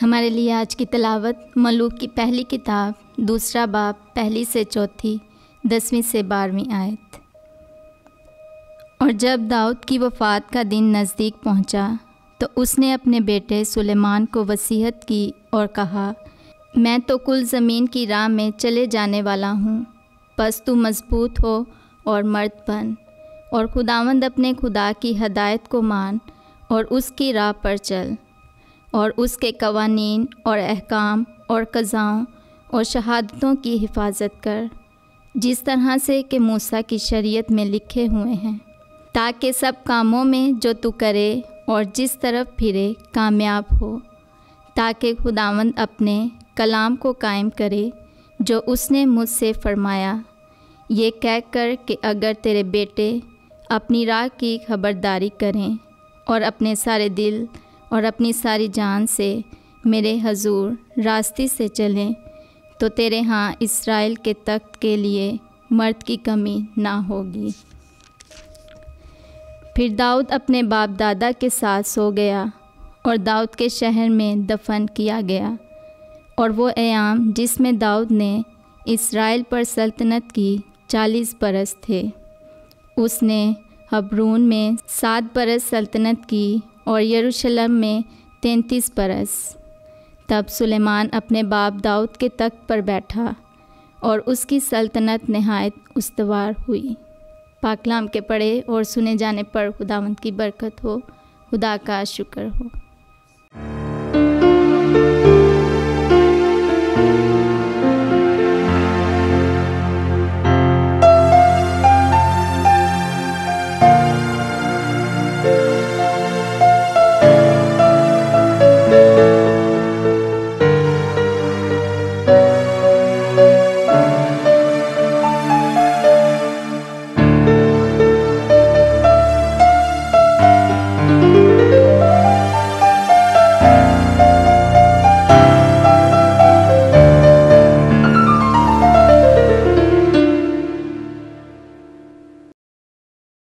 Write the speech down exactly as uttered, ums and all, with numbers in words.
हमारे लिए आज की तिलावत मलूक की पहली किताब दूसरा बाब पहली से चौथी, दसवीं से बारहवीं आयत। और जब दाऊद की वफ़ात का दिन नज़दीक पहुंचा, तो उसने अपने बेटे सुलेमान को वसीयत की और कहा, मैं तो कुल ज़मीन की राह में चले जाने वाला हूँ, बस तू मजबूत हो और मर्द बन और खुदावंद अपने खुदा की हदायत को मान और उसकी राह पर चल और उसके कवानीन और अहकाम और कज़ाओं और शहादतों की हिफाजत कर, जिस तरह से कि मूसा की शरीयत में लिखे हुए हैं, ताकि सब कामों में जो तू करे और जिस तरफ फिरे कामयाब हो, ताकि खुदावंद अपने कलाम को कायम करे जो उसने मुझसे फरमाया, ये कह कर कि अगर तेरे बेटे अपनी राह की खबरदारी करें और अपने सारे दिल और अपनी सारी जान से मेरे हजूर रास्ते से चलें, तो तेरे हाँ इसराइल के तख्त के लिए मर्द की कमी ना होगी। फिर दाऊद अपने बाप दादा के साथ सो गया और दाऊद के शहर में दफन किया गया। और वो एयाम जिसमें दाऊद ने इसराइल पर सल्तनत की चालीस बरस थे, उसने हबरून में सात बरस सल्तनत की और यरूशलम में तैंतीस बरस। तब सुलेमान अपने बाप दाऊद के तख्त पर बैठा और उसकी सल्तनत नहायत उस्तवार हुई। पाकलाम के पढ़े और सुने जाने पर खुदावंद की बरकत हो। खुदा का शुक्र हो।